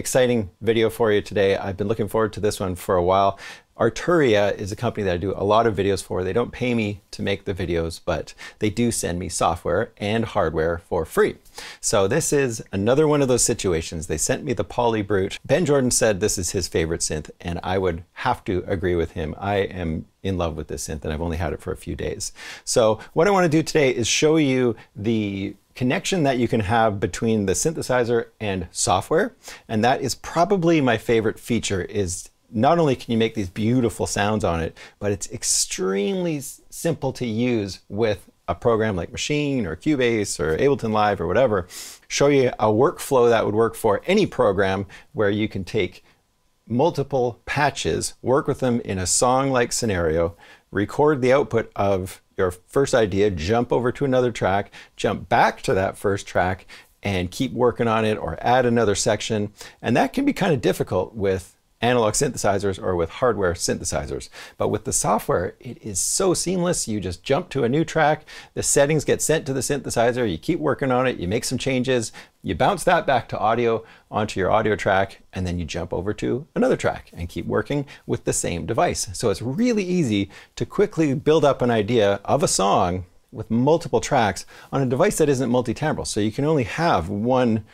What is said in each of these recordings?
exciting video for you today. I've been looking forward to this one for a while. Arturia is a company that I do a lot of videos for. They don't pay me to make the videos, but they do send me software and hardware for free. So this is another one of those situations. They sent me the Polybrute. Ben Jordan said this is his favorite synth, and I would have to agree with him. I am in love with this synth, and I've only had it for a few days. So what I want to do today is show you the connection that you can have between the synthesizer and software. And that is probably my favorite feature, is not only can you make these beautiful sounds on it, but it's extremely simple to use with a program like Machine or Cubase or Ableton Live or whatever. Show you a workflow that would work for any program where you can take multiple patches, work with them in a song-like scenario, record the output of your first idea, jump over to another track, jump back to that first track, and keep working on it or add another section. And that can be kind of difficult with analog synthesizers or with hardware synthesizers. But with the software, it is so seamless. You just jump to a new track, the settings get sent to the synthesizer, you keep working on it, you make some changes, you bounce that back to audio onto your audio track, and then you jump over to another track and keep working with the same device. So it's really easy to quickly build up an idea of a song with multiple tracks on a device that isn't multi-timbral. So you can only have one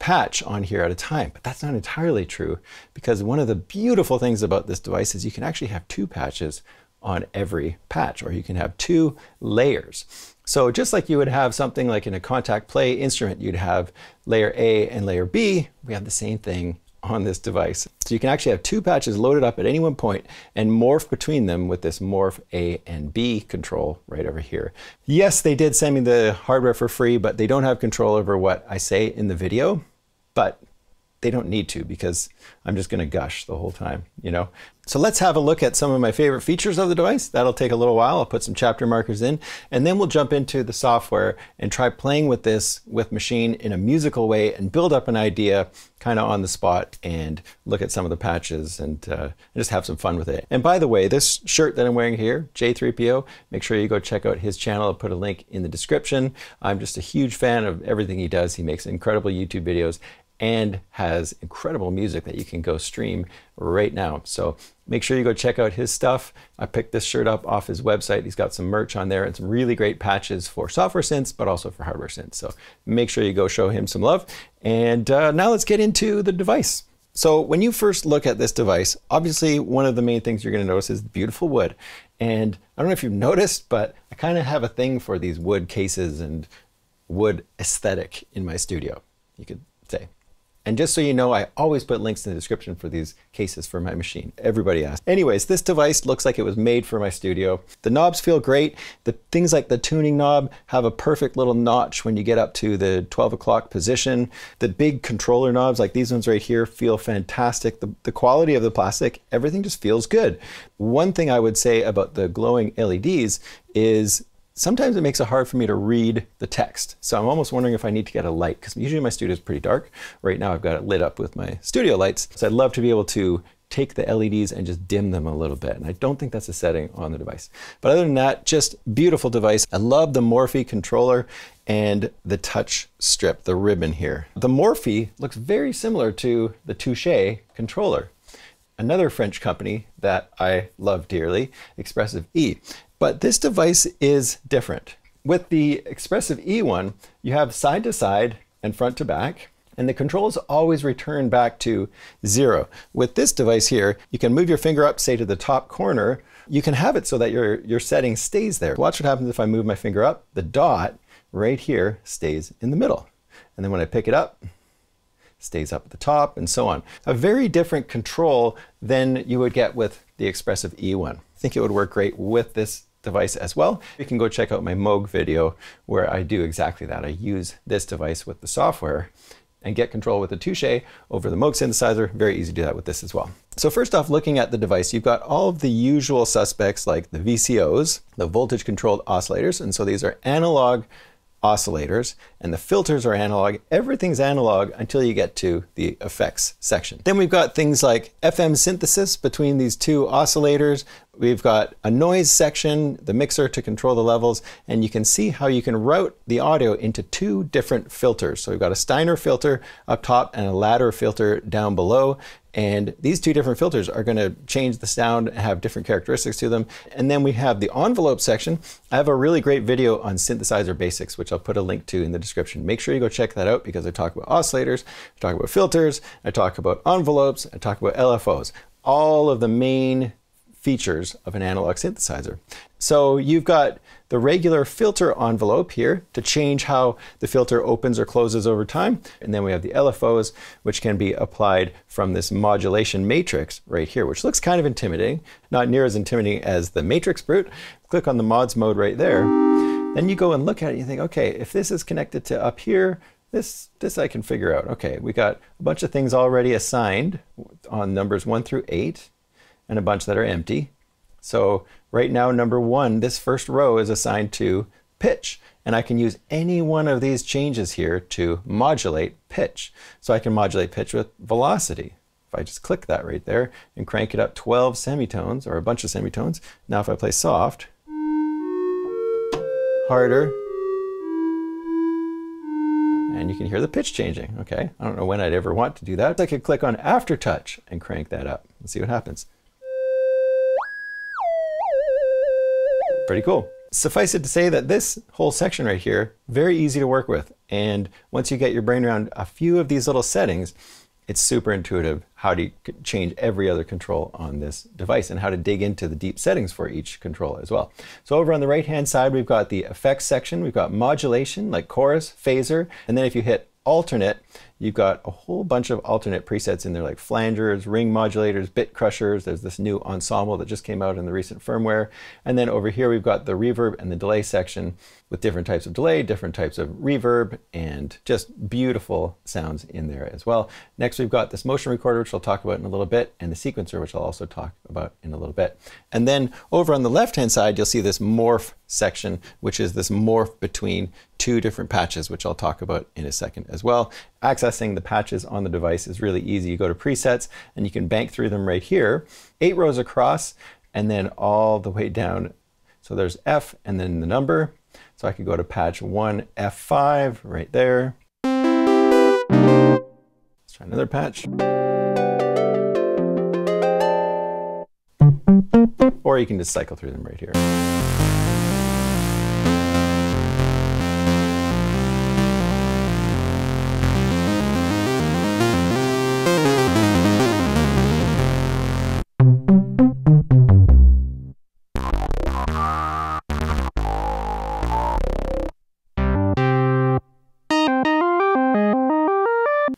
patch on here at a time, but that's not entirely true, because one of the beautiful things about this device is you can actually have two patches on every patch, or you can have two layers. So just like you would have something like in a Kontakt play instrument, you'd have layer A and layer B, we have the same thing on this device. So you can actually have two patches loaded up at any one point and morph between them with this morph A and B control right over here. Yes, they did send me the hardware for free, but they don't have control over what I say in the video. But they don't need to, because I'm just going to gush the whole time, you know? So let's have a look at some of my favorite features of the device. That'll take a little while. I'll put some chapter markers in, and then we'll jump into the software and try playing with this with Machine in a musical way and build up an idea kind of on the spot and look at some of the patches and just have some fun with it. And by the way, this shirt that I'm wearing here, J3PO, make sure you go check out his channel. I'll put a link in the description. I'm just a huge fan of everything he does. He makes incredible YouTube videos and has incredible music that you can go stream right now. So make sure you go check out his stuff. I picked this shirt up off his website. He's got some merch on there and some really great patches for software synths, but also for hardware synths. So make sure you go show him some love. And now let's get into the device. So when you first look at this device, obviously one of the main things you're gonna notice is the beautiful wood. And I don't know if you've noticed, but I kind of have a thing for these wood cases and wood aesthetic in my studio, you could say. And just so you know, I always put links in the description for these cases for my Machine. Everybody asks. Anyways, this device looks like it was made for my studio. The knobs feel great. The things like the tuning knob have a perfect little notch when you get up to the 12 o'clock position. The big controller knobs, like these ones right here, feel fantastic. The quality of the plastic, everything just feels good. One thing I would say about the glowing LEDs is sometimes it makes it hard for me to read the text. So I'm almost wondering if I need to get a light, because usually my studio is pretty dark. Right now I've got it lit up with my studio lights. So I'd love to be able to take the LEDs and just dim them a little bit. And I don't think that's a setting on the device. But other than that, just beautiful device. I love the Morphe controller and the touch strip, the ribbon here. The Morphe looks very similar to the Touché controller, another French company that I love dearly, Expressive E. But this device is different. With the Expressive E one, you have side to side and front to back, and the controls always return back to 0. With this device here, you can move your finger up, say to the top corner. You can have it so that your setting stays there. Watch what happens if I move my finger up. The dot right here stays in the middle. And then when I pick it up, stays up at the top, and so on. A very different control than you would get with the Expressive E one. I think it would work great with this device as well. You can go check out my Moog video where I do exactly that. I use this device with the software and get control with the Touché over the Moog synthesizer. Very easy to do that with this as well. So first off, looking at the device, you've got all of the usual suspects like the VCOs, the voltage controlled oscillators. And so these are analog oscillators, and the filters are analog. Everything's analog until you get to the effects section. Then we've got things like FM synthesis between these two oscillators, we've got a noise section, the mixer to control the levels, and you can see how you can route the audio into two different filters. So we've got a Steiner filter up top and a ladder filter down below. And these two different filters are going to change the sound and have different characteristics to them. And then we have the envelope section. I have a really great video on synthesizer basics, which I'll put a link to in the description. Make sure you go check that out because I talk about oscillators, I talk about filters, I talk about envelopes, I talk about LFOs, all of the main features of an analog synthesizer. So you've got the regular filter envelope here to change how the filter opens or closes over time. And then we have the LFOs, which can be applied from this modulation matrix right here, which looks kind of intimidating, not near as intimidating as the Matrix Brute. Click on the mods mode right there. Then you go and look at it and you think, okay, if this is connected to up here, this I can figure out. Okay, we got a bunch of things already assigned on numbers 1 through 8 and a bunch that are empty. So right now, number 1, this first row is assigned to pitch, and I can use any one of these changes here to modulate pitch. So I can modulate pitch with velocity. If I just click that right there and crank it up 12 semitones or a bunch of semitones. Now if I play soft, harder, and you can hear the pitch changing. Okay, I don't know when I'd ever want to do that. I could click on aftertouch and crank that up and see what happens. Pretty cool. Suffice it to say that this whole section right here, very easy to work with. And once you get your brain around a few of these little settings, it's super intuitive how to change every other control on this device and how to dig into the deep settings for each control as well. So over on the right-hand side, we've got the effects section. We've got modulation like chorus, phaser, and then if you hit alternate, you've got a whole bunch of alternate presets in there like flangers, ring modulators, bit crushers. There's this new ensemble that just came out in the recent firmware. And then over here, we've got the reverb and the delay section with different types of delay, different types of reverb, and just beautiful sounds in there as well. Next, we've got this motion recorder, which I'll talk about in a little bit, and the sequencer, which I'll also talk about in a little bit. And then over on the left-hand side, you'll see this morph section, which is this morph between two different patches, which I'll talk about in a second as well. Accessing the patches on the device is really easy. You go to presets and you can bank through them right here, 8 rows across and then all the way down. So there's F and then the number. So I could go to patch 1F5 right there. Let's try another patch. Or you can just cycle through them right here.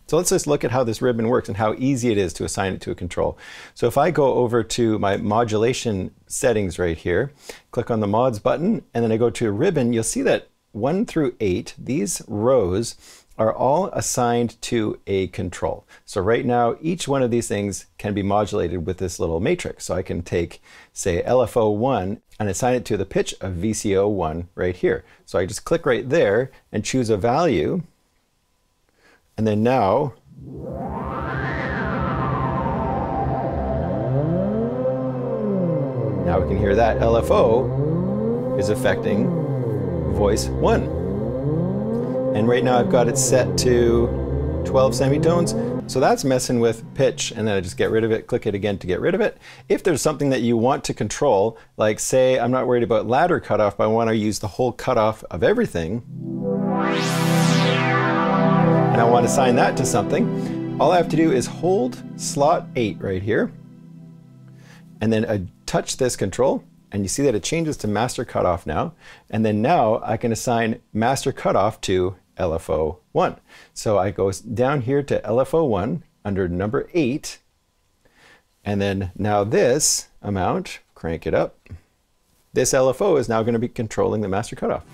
So let's just look at how this ribbon works and how easy it is to assign it to a control. So if I go over to my modulation settings right here, click on the mods button, and then I go to a ribbon, you'll see that 1 through 8, these rows are all assigned to a control. So right now, each one of these things can be modulated with this little matrix. So I can take, say, LFO1 and assign it to the pitch of VCO1 right here. So I just click right there and choose a value. And then now, we can hear that LFO is affecting voice 1. And right now I've got it set to 12 semitones. So that's messing with pitch, and then I just get rid of it, click it again to get rid of it. If there's something that you want to control, like say, I'm not worried about ladder cutoff, but I want to use the whole cutoff of everything, and I want to assign that to something, all I have to do is hold slot 8 right here, and then I touch this control, and you see that it changes to master cutoff now, and then now I can assign master cutoff to LFO1. So I go down here to LFO1 under number 8, and then now this amount, crank it up, this LFO is now going to be controlling the master cutoff.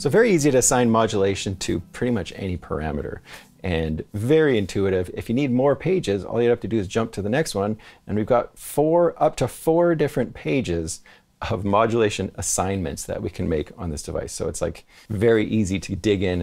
So very easy to assign modulation to pretty much any parameter and very intuitive. If you need more pages, all you have to do is jump to the next one, and we've got up to 4 different pages of modulation assignments that we can make on this device. So it's like very easy to dig in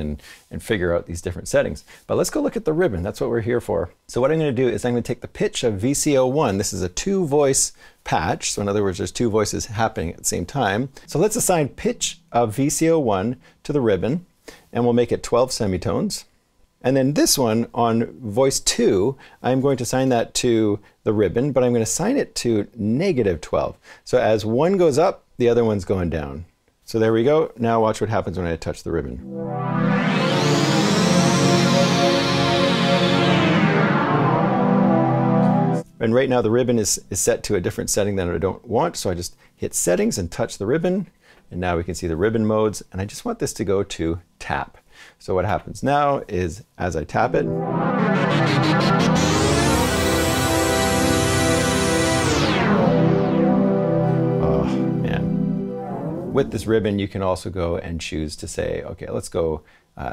and figure out these different settings. But let's go look at the ribbon. That's what we're here for. So what I'm going to do is I'm going to take the pitch of VCO1. This is a two voice patch. So in other words, there's two voices happening at the same time. So let's assign pitch of VCO1 to the ribbon, and we'll make it 12 semitones. And then this one on voice 2, I'm going to assign that to the ribbon, but I'm going to assign it to -12. So as one goes up, the other one's going down. So there we go. Now watch what happens when I touch the ribbon. And right now the ribbon is set to a different setting than I don't want. So I just hit settings and touch the ribbon. And now we can see the ribbon modes. And I just want this to go to tap. So what happens now is, as I tap it, oh man. With this ribbon, you can also go and choose to say, okay, let's go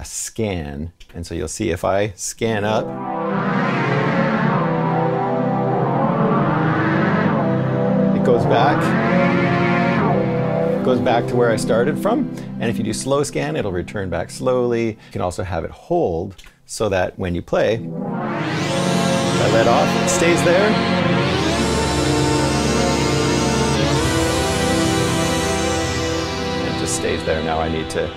scan. And so you'll see if I scan up, it goes back to where I started from. And if you do slow scan, it'll return back slowly. You can also have it hold so that when you play, I let off, it stays there. It just stays there. Now I need to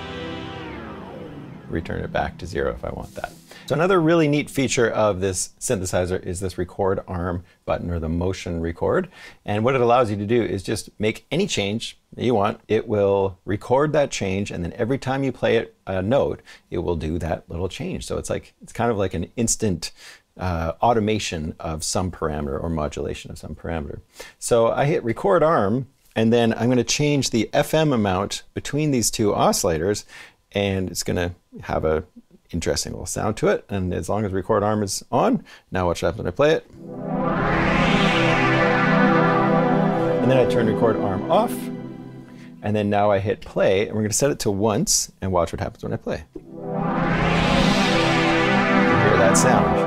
return it back to 0 if I want that. So another really neat feature of this synthesizer is this record arm button, or the motion record. And what it allows you to do is just make any change that you want. It will record that change, and then every time you play it a note, it will do that little change. So it's kind of like an instant automation of some parameter, or modulation of some parameter. So I hit record arm, and then I'm going to change the FM amount between these two oscillators, and it's going to have a interesting little sound to it. And as long as record arm is on, now watch what happens when I play it. And then I turn record arm off. And then now I hit play, and we're gonna set it to once and watch what happens when I play. You hear that sound.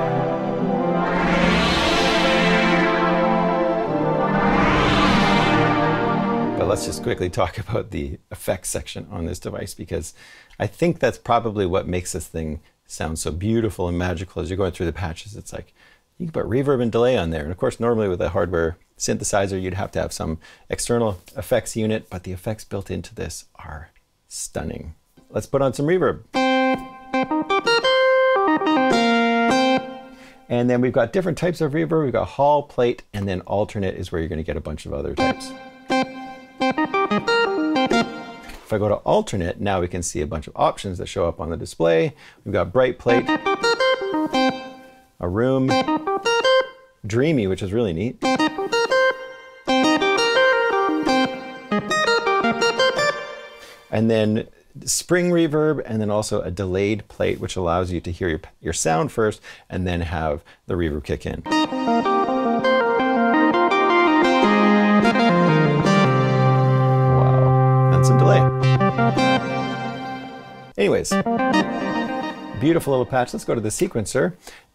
Let's just quickly talk about the effects section on this device, because I think that's probably what makes this thing sound so beautiful and magical. As you're going through the patches, it's like, you can put reverb and delay on there. And of course, normally with a hardware synthesizer, you'd have to have some external effects unit, but the effects built into this are stunning. Let's put on some reverb. And then we've got different types of reverb. We've got hall, plate, and then alternate is where you're going to get a bunch of other types. If I go to alternate, now we can see a bunch of options that show up on the display. We've got bright plate, a room, dreamy, which is really neat, and then spring reverb, and then also a delayed plate, which allows you to hear your sound first and then have the reverb kick in. Some delay. Anyways, beautiful little patch. Let's go to the sequencer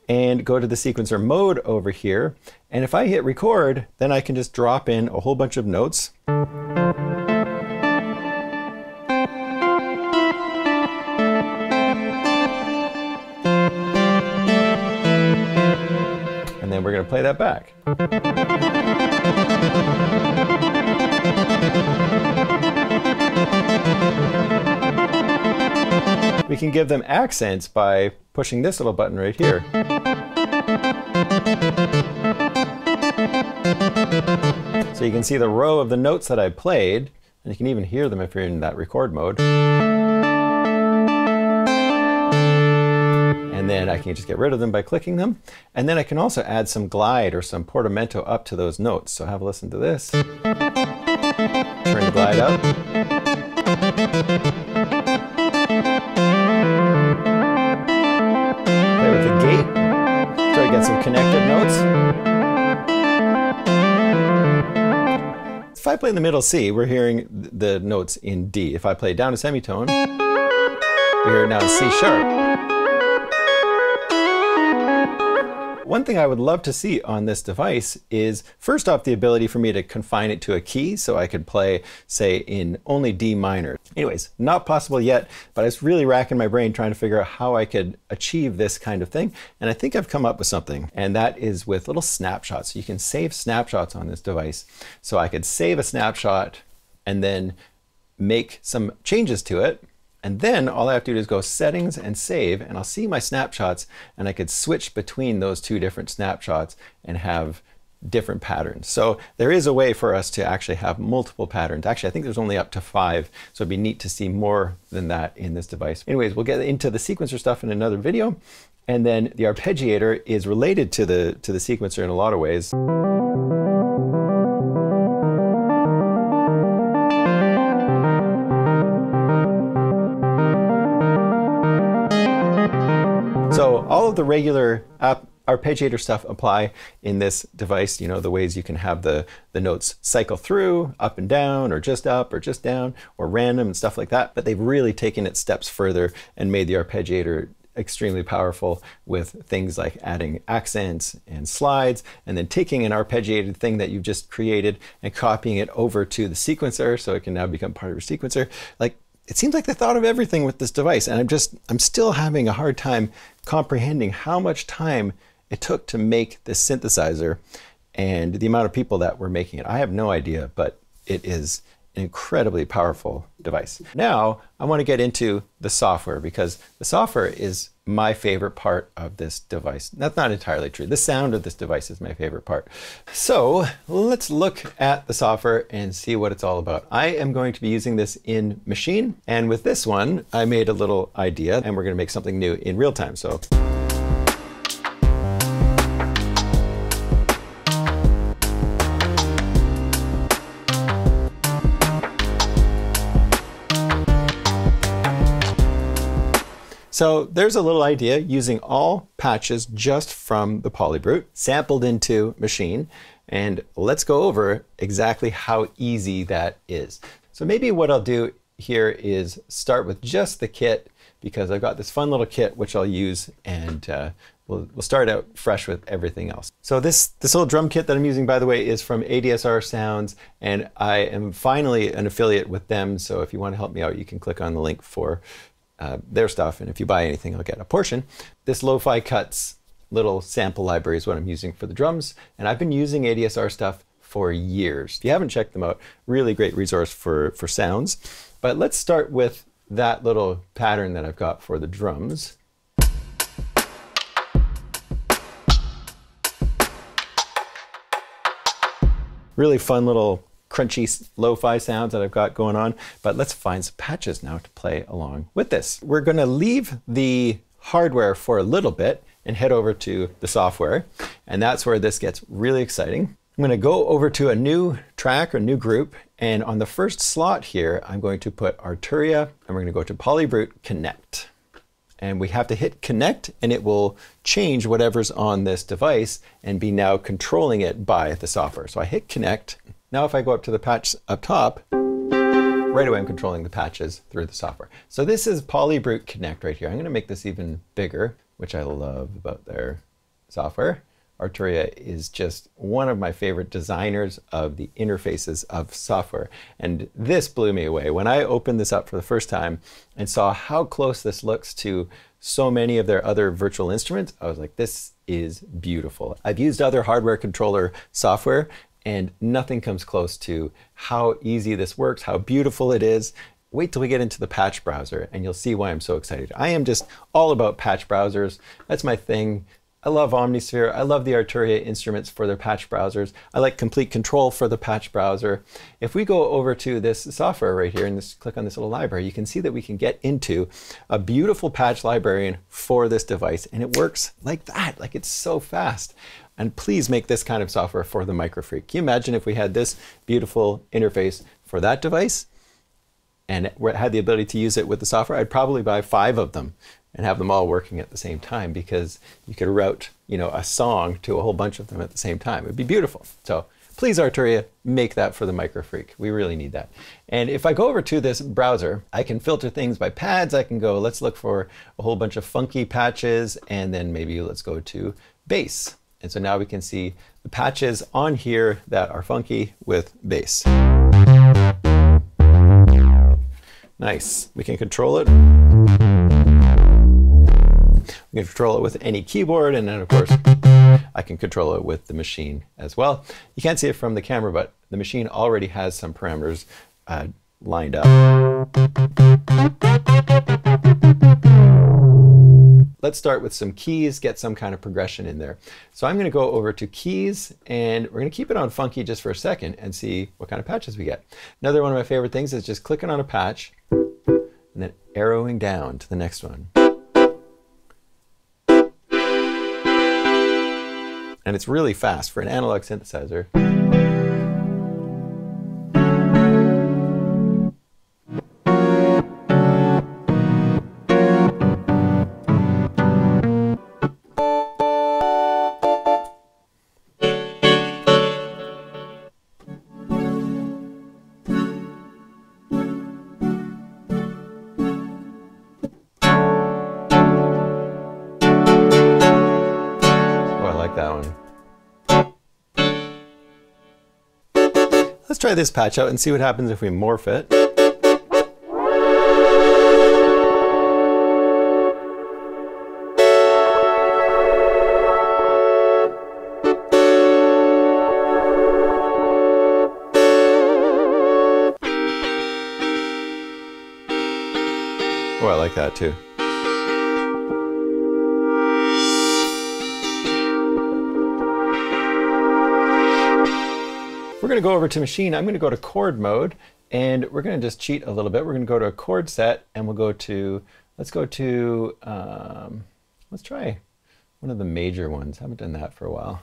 and go to the sequencer mode over here. And if I hit record, then I can just drop in a whole bunch of notes. And then we're going to play that back. We can give them accents by pushing this little button right here. So you can see the row of the notes that I played, and you can even hear them if you're in that record mode. And then I can just get rid of them by clicking them. And then I can also add some glide or some portamento up to those notes. So have a listen to this. Turn the glide up. Some connected notes. If I play in the middle C, we're hearing the notes in D. If I play down a semitone, we hear it now in C sharp. One thing I would love to see on this device is, first off, the ability for me to confine it to a key, so I could play, say, in only D minor. Anyways, not possible yet, but I was really racking my brain trying to figure out how I could achieve this kind of thing, and I think I've come up with something, and that is with little snapshots. So you can save snapshots on this device. So I could save a snapshot and then make some changes to it. And then all I have to do is go settings and save, and I'll see my snapshots, and I could switch between those two different snapshots and have different patterns. So there is a way for us to actually have multiple patterns. Actually, I think there's only up to 5. So it'd be neat to see more than that in this device. Anyways, we'll get into the sequencer stuff in another video. And then the arpeggiator is related to the sequencer in a lot of ways. So all of the regular arpeggiator stuff apply in this device, you know, the ways you can have the notes cycle through, up and down, or just down, or random and stuff like that. But they've really taken it steps further and made the arpeggiator extremely powerful with things like adding accents and slides, and then taking an arpeggiated thing that you've just created and copying it over to the sequencer, so it can now become part of your sequencer. Like, it seems like they thought of everything with this device, and I'm still having a hard time comprehending how much time it took to make this synthesizer and the amount of people that were making it. I have no idea, but it is an incredibly powerful device. Now, I want to get into the software, because the software is my favorite part of this device. That's not entirely true. The sound of this device is my favorite part. So let's look at the software and see what it's all about. I am going to be using this in Machine, and with this one, I made a little idea, and we're going to make something new in real time. So. So there's a little idea using all patches just from the Polybrute, sampled into Machine, and let's go over exactly how easy that is. So maybe what I'll do here is start with just the kit, because I've got this fun little kit which I'll use, and we'll start out fresh with everything else. So this little drum kit that I'm using, by the way, is from ADSR Sounds, and I am finally an affiliate with them, so if you want to help me out, you can click on the link for their stuff, and if you buy anything, I'll get a portion. This Lo-Fi Cuts little sample library is what I'm using for the drums, and I've been using ADSR stuff for years. If you haven't checked them out, really great resource for sounds. But let's start with that little pattern that I've got for the drums. Really fun little crunchy lo-fi sounds that I've got going on, but let's find some patches now to play along with this. We're gonna leave the hardware for a little bit and head over to the software, and that's where this gets really exciting. I'm gonna go over to a new track or new group, and on the first slot here, I'm going to put Arturia, and we're gonna go to Polybrute Connect. And we have to hit connect, and it will change whatever's on this device and be now controlling it by the software. So I hit connect. Now if I go up to the patch up top, right away I'm controlling the patches through the software. So this is Polybrute Connect right here. I'm gonna make this even bigger, which I love about their software. Arturia is just one of my favorite designers of the interfaces of software. And this blew me away. When I opened this up for the first time and saw how close this looks to so many of their other virtual instruments, I was like, this is beautiful. I've used other hardware controller software, and nothing comes close to how easy this works, how beautiful it is. Wait till we get into the patch browser and you'll see why I'm so excited. I am just all about patch browsers. That's my thing. I love Omnisphere. I love the Arturia instruments for their patch browsers. I like Complete Control for the patch browser. If we go over to this software right here and just click on this little library, you can see that we can get into a beautiful patch librarian for this device, and it works like that. Like, it's so fast. And please make this kind of software for the MicroFreak. Can you imagine if we had this beautiful interface for that device and had the ability to use it with the software? I'd probably buy 5 of them and have them all working at the same time, because you could route, you know, a song to a whole bunch of them at the same time. It'd be beautiful. So please, Arturia, make that for the MicroFreak. We really need that. And if I go over to this browser, I can filter things by pads. I can go, let's look for a whole bunch of funky patches, and then maybe let's go to bass. And so now we can see the patches on here that are funky with bass. Nice. We can control it. We can control it with any keyboard, and then of course I can control it with the machine as well. You can't see it from the camera, but the machine already has some parameters lined up. Let's start with some keys, get some kind of progression in there. So I'm going to go over to keys, and we're going to keep it on funky just for a second and see what kind of patches we get. Another one of my favorite things is just clicking on a patch and then arrowing down to the next one. And it's really fast for an analog synthesizer. Try this patch out and see what happens if we morph it. Oh, I like that too. We're going to go over to machine. I'm going to go to chord mode, and we're going to just cheat a little bit. We're going to go to a chord set, and we'll go to, let's try one of the major ones. I haven't done that for a while.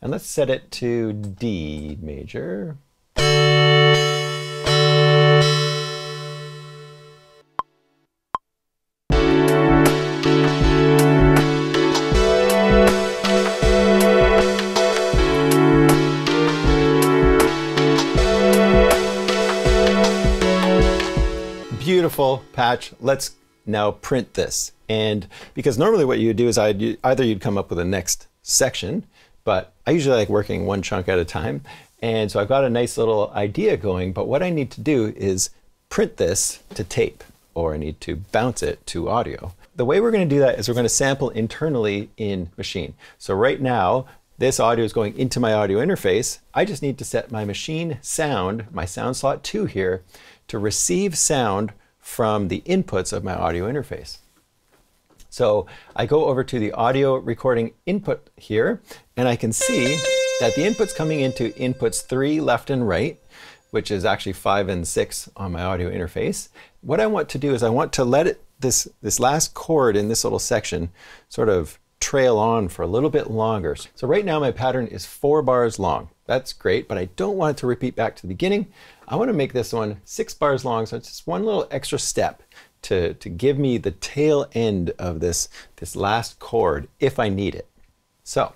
And let's set it to D major. Beautiful patch. Let's now print this. And because normally what you do is either you'd come up with the next section, but I usually like working one chunk at a time. And so I've got a nice little idea going, but what I need to do is print this to tape, or I need to bounce it to audio. The way we're going to do that is we're going to sample internally in Machine. So right now, this audio is going into my audio interface. I just need to set my machine sound, my sound slot 2 here, to receive sound from the inputs of my audio interface. So I go over to the audio recording input here, and I can see that the input's coming into inputs 3 left and right, which is actually 5 and 6 on my audio interface. What I want to do is I want to let it, this last chord in this little section sort of trail on for a little bit longer. So right now my pattern is 4 bars long. That's great, but I don't want it to repeat back to the beginning. I want to make this one 6 bars long, so it's just one little extra step to give me the tail end of this last chord if I need it. So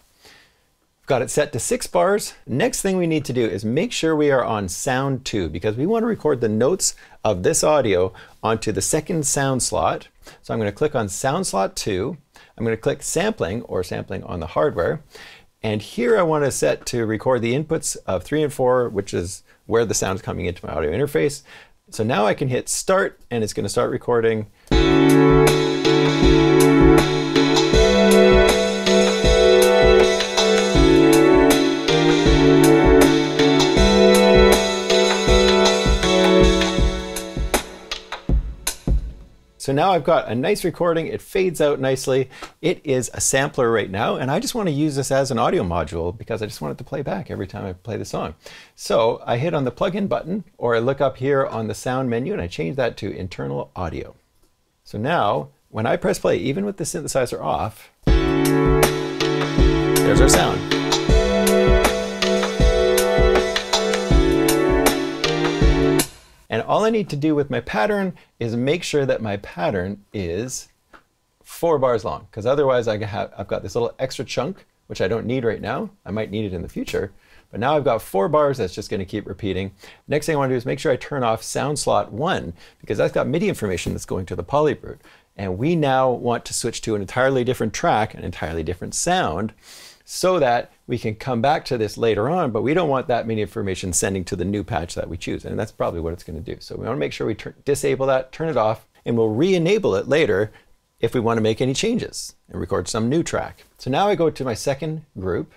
I've got it set to 6 bars. Next thing we need to do is make sure we are on sound 2, because we want to record the notes of this audio onto the second sound slot. So I'm going to click on sound slot 2. I'm going to click sampling, or sampling on the hardware. And here I want to set to record the inputs of 3 and 4, which is where the sound is coming into my audio interface. So now I can hit start, and it's going to start recording. So now I've got a nice recording. It fades out nicely. It is a sampler right now, and I just want to use this as an audio module because I just want it to play back every time I play the song. So I hit on the plugin button, or I look up here on the sound menu, and I change that to internal audio. So now when I press play, even with the synthesizer off, there's our sound. And all I need to do with my pattern is make sure that my pattern is 4 bars long, because otherwise I've got this little extra chunk, which I don't need right now. I might need it in the future, but now I've got 4 bars that's just going to keep repeating. Next thing I want to do is make sure I turn off sound slot 1, because that's got MIDI information that's going to the Polybrute. And we now want to switch to an entirely different track, an entirely different sound, so that we can come back to this later on, but we don't want that many information sending to the new patch that we choose. And that's probably what it's going to do. So we want to make sure we disable that, turn it off, and we'll re-enable it later if we want to make any changes and record some new track. So now I go to my second group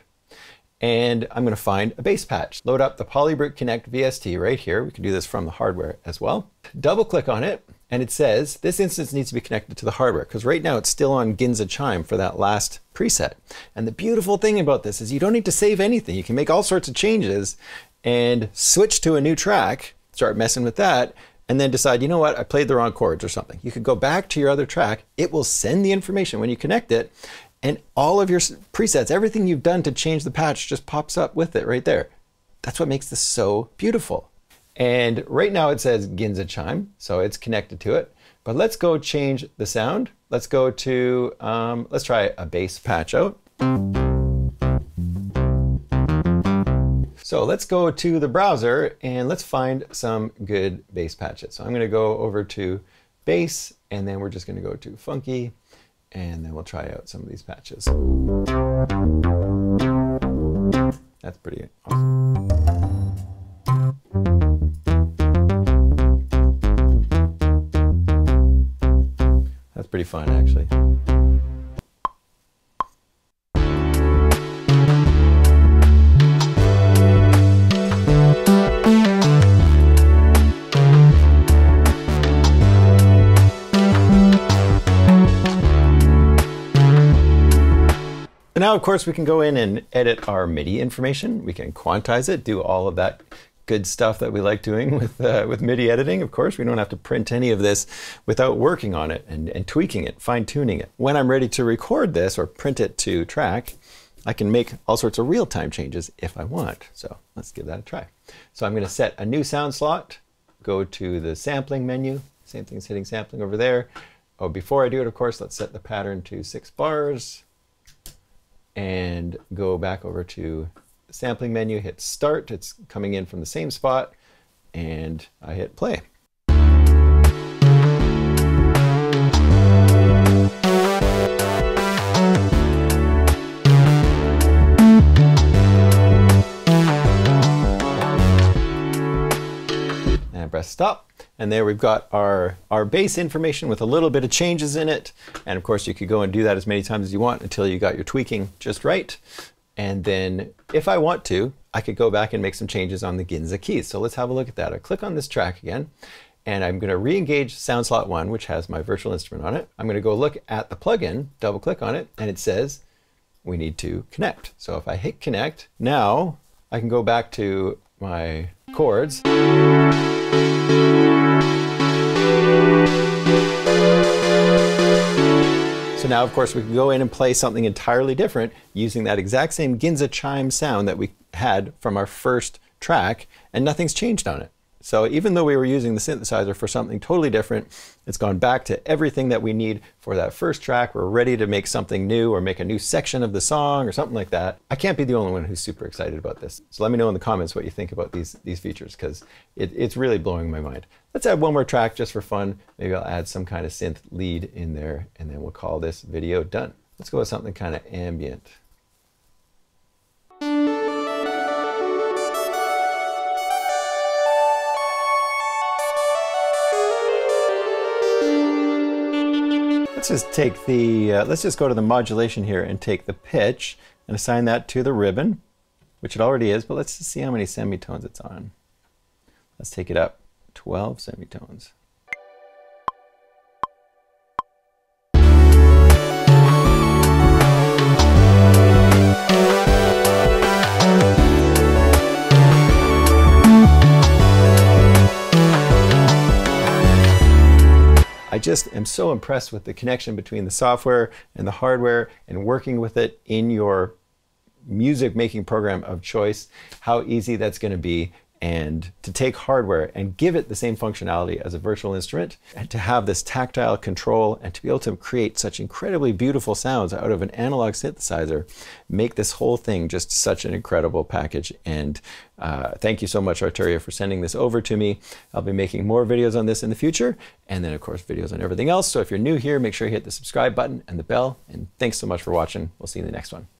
and I'm going to find a bass patch. Load up the Polybrute Connect VST right here. We can do this from the hardware as well. Double click on it and it says this instance needs to be connected to the hardware because right now it's still on Ginza Chime for that last preset. And the beautiful thing about this is you don't need to save anything. You can make all sorts of changes and switch to a new track, start messing with that, and then decide, you know what, I played the wrong chords or something. You could go back to your other track. It will send the information when you connect it, and all of your presets, everything you've done to change the patch just pops up with it right there. That's what makes this so beautiful. And right now it says Ginza Chime, so it's connected to it. But let's go change the sound. Let's go to, let's try a bass patch out. So let's go to the browser and let's find some good bass patches. So I'm going to go over to bass and then we're just going to go to funky and then we'll try out some of these patches. That's pretty awesome. That's pretty fun actually. Now, of course, we can go in and edit our MIDI information. We can quantize it, do all of that good stuff that we like doing with MIDI editing. Of course, we don't have to print any of this without working on it and tweaking it, fine-tuning it. When I'm ready to record this or print it to track, I can make all sorts of real-time changes if I want. So let's give that a try. So I'm going to set a new sound slot, go to the sampling menu. Same thing as hitting sampling over there. Oh, before I do it, of course, let's set the pattern to 6 bars. And go back over to the sampling menu, hit start, it's coming in from the same spot, and I hit play. And press stop. And there we've got our bass information with a little bit of changes in it. And of course you could go and do that as many times as you want until you got your tweaking just right. And then if I want to, I could go back and make some changes on the Ginza keys. So let's have a look at that. I click on this track again, and I'm going to re-engage sound slot 1, which has my virtual instrument on it. I'm going to go look at the plugin, double click on it, and it says we need to connect. So if I hit connect, now I can go back to my chords. So now, of course, we can go in and play something entirely different using that exact same Ginza Chime sound that we had from our first track, and nothing's changed on it. So even though we were using the synthesizer for something totally different, it's gone back to everything that we need for that first track. We're ready to make something new or make a new section of the song or something like that. I can't be the only one who's super excited about this. So let me know in the comments what you think about these features, because it's really blowing my mind. Let's add one more track just for fun. Maybe I'll add some kind of synth lead in there and then we'll call this video done. Let's go with something kind of ambient. Let's just take the, let's just go to the modulation here and take the pitch and assign that to the ribbon, which it already is, but let's just see how many semitones it's on. Let's take it up 12 semitones. I just am so impressed with the connection between the software and the hardware and working with it in your music making program of choice, how easy that's going to be, and to take hardware and give it the same functionality as a virtual instrument and to have this tactile control and to be able to create such incredibly beautiful sounds out of an analog synthesizer, make this whole thing just such an incredible package. And thank you so much, Arturia, for sending this over to me. I'll be making more videos on this in the future, and then of course videos on everything else. So if you're new here, make sure you hit the subscribe button and the bell, and thanks so much for watching. We'll see you in the next one.